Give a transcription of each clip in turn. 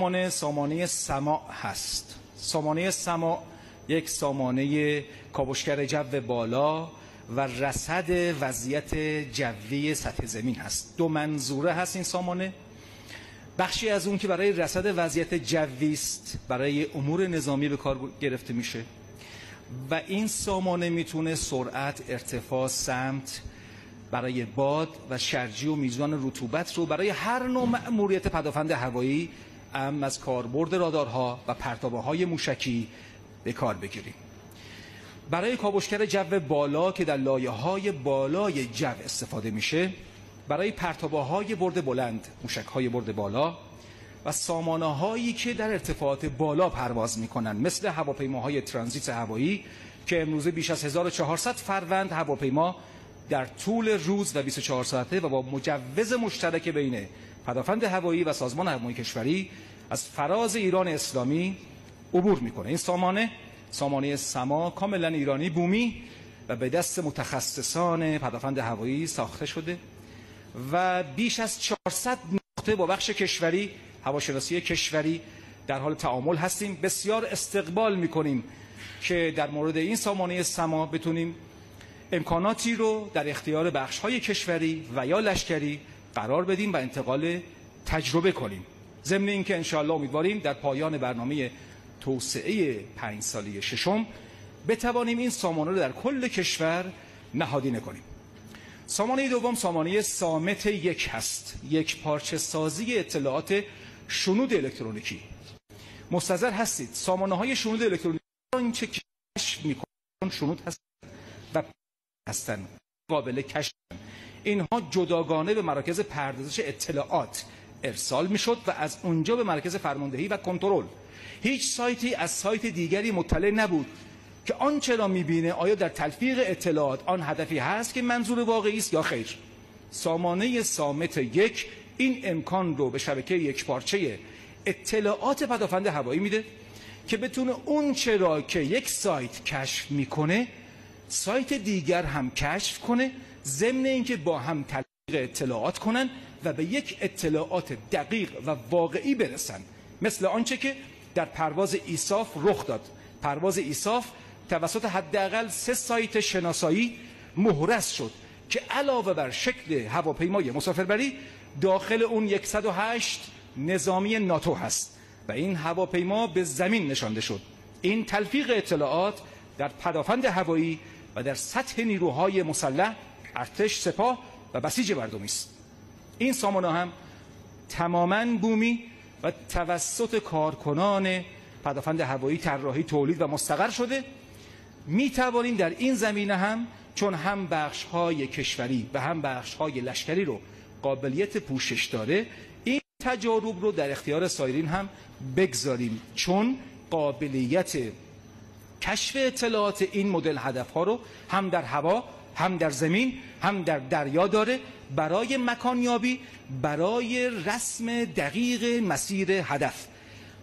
سامانه سما هست. سامانه سما یک سامانه کاوشگر جو بالا و رصد وضعیت جوی سطح زمین هست. دو منظوره هست این سامانه. بخشی از اون که برای رصد وضعیت جوی است، برای امور نظامی به کار گرفته میشه و این سامانه میتونه سرعت، ارتفاع، سمت برای باد و شرجی و میزان رطوبت رو برای هر نوع مأموریت پدافند هوایی ام از کاربرد رادارها و پرتابه‌های موشکی به کار بگیریم. برای کاوشگر جو بالا که در لایه‌های بالای جو استفاده میشه، برای پرتابه‌های برد بلند، موشک‌های برد بالا و سامانه‌هایی که در ارتفاعات بالا پرواز می‌کنند، مثل هواپیماهای ترانزیت هوایی که امروزه بیش از 1400 فروند هواپیما در طول روز و 24 ساعته و با مجوز مشترک بین پدافند هوایی و سازمان هوایی کشوری از فراز ایران اسلامی عبور میکنه. این سامانه سما کاملا ایرانی بومی و به دست متخصصان پدافند هوایی ساخته شده و بیش از 400 نقطه با بخش کشوری، هواشناسی کشوری در حال تعامل هستیم. بسیار استقبال میکنیم که در مورد این سامانه سما بتونیم امکاناتی رو در اختیار بخش‌های کشوری و یا لشکری قرار بدیم و انتقال تجربه کنیم. ضمن اینکه انشاءالله امیدواریم در پایان برنامه توسعه 5 ساله ششم بتوانیم این سامانه رو در کل کشور نهادینه کنیم. سامانه دوم سامانه سامت-۱ هست. یک پارچه سازی اطلاعات شنود الکترونیکی. مستظر هستید سامانه‌های شنود الکترونیکی این چه کشف می‌کنن شنود هست و هستند، قابل کشف. اینها جداگانه به مراکز پردازش اطلاعات ارسال میشد و از اونجا به مرکز فرماندهی و کنترل. هیچ سایتی از سایت دیگری مطلع نبود که آنچه را میبینه آیا در تلفیق اطلاعات آن هدفی هست که منظور واقعی است یا خیر. سامانه سامت-۱ این امکان رو به شبکه یکپارچه اطلاعات پدافند هوایی میده که بتونه اونچه را که یک سایت کشف میکنه سایت دیگر هم کشف کنه، ضمن اینکه با هم تلفیق اطلاعات کنن و به یک اطلاعات دقیق و واقعی برسن، مثل آنچه که در پرواز ایساف رخ داد. پرواز ایساف توسط حداقل 3 سایت شناسایی مهرس شد که علاوه بر شکل هواپیمای مسافربری داخل اون 108 نظامی ناتو هست و این هواپیما به زمین نشانده شد. این تلفیق اطلاعات در پدافند هوایی و در سطح نیروهای مسلح، ارتش، سپاه و بسیج مردمی است. این سامانه هم تماما بومی و توسط کارکنان پدافند هوایی طراحی، تولید و مستقر شده. می توانیم در این زمینه هم چون هم بخش‌های کشوری و هم بخش‌های لشکری رو قابلیت پوشش داره، این تجارب رو در اختیار سایرین هم بگذاریم، چون قابلیت کشف اطلاعات این مدل هدف‌ها رو هم در هوا، هم در زمین، هم در دریا داره، برای مکانیابی، برای رسم دقیق مسیر هدف.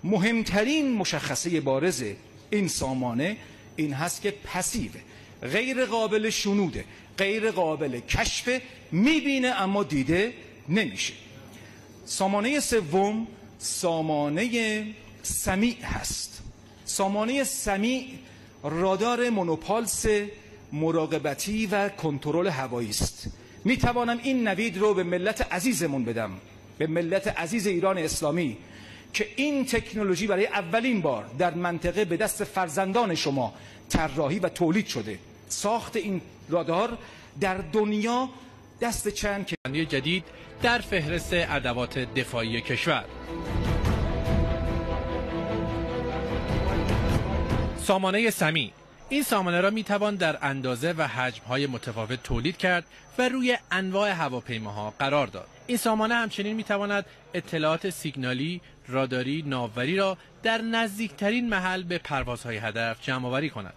مهمترین مشخصه بارز این سامانه این هست که پسیوه، غیر قابل شنوده، غیر قابل کشفه، میبینه اما دیده نمیشه. سامانه سوم سامانه سمیع هست. سامانه سمیع رادار مونوپالس مراقبتی و کنترل هوایی است. می توانم این نوید رو به ملت عزیزمون بدم، به ملت عزیز ایران اسلامی، که این تکنولوژی برای اولین بار در منطقه به دست فرزندان شما طراحی و تولید شده. ساخت این رادار در دنیا دست چند کشور جدید در فهرست ادوات دفاعی کشور. سامانه سمیع، این سامانه را می توان در اندازه و حجم‌های متفاوت تولید کرد و روی انواع هواپیماها قرار داد. این سامانه همچنین می تواند اطلاعات سیگنالی، راداری، ناوبری را در نزدیکترین محل به پروازهای هدف جمع‌آوری کند.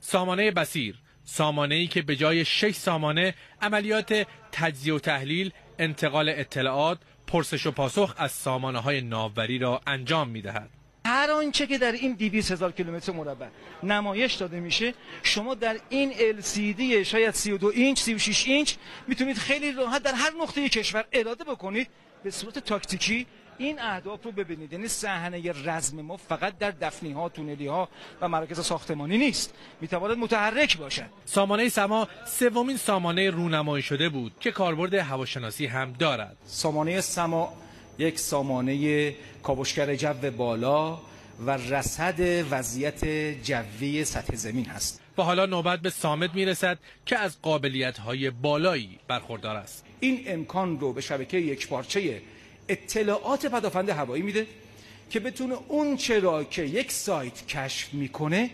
سامانه بصیر، سامانه‌ای که به جای 6 سامانه عملیات تجزیه و تحلیل، انتقال اطلاعات، پرسش و پاسخ از سامانه‌های ناوبری را انجام می‌دهد. هر آنچه که در این 200,000 کیلومتر مربع نمایش داده میشه، شما در این LCD شاید 32 اینچ، 36 اینچ میتونید خیلی راحت در هر نقطه کشور اراده بکنید به صورت تاکتیکی این اهداف رو ببینید. یعنی صحنه رزم ما فقط در دفنی ها، تونلی ها و مراکز ساختمانی نیست، میتواند متحرک باشد. سامانه سما سومین سامانه رونمایی شده بود که کاربرد هواشناسی هم دارد. سامانه سما یک سامانه کاوشگر جو بالا و رصد وضعیت جوی سطح زمین هست. و حالا نوبت به صامد میرسد که از قابلیت‌های بالایی برخوردار است. این امکان رو به شبکه یکپارچه اطلاعات پدافند هوایی میده که بتونه اون چرا که یک سایت کشف میکنه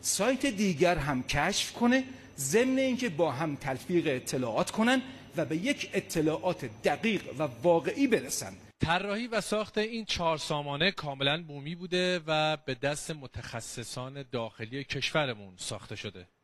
سایت دیگر هم کشف کنه، ضمن اینکه با هم تلفیق اطلاعات کنن و به یک اطلاعات دقیق و واقعی برسن. طراحی و ساخت این 4 سامانه کاملا بومی بوده و به دست متخصصان داخلی کشورمون ساخته شده.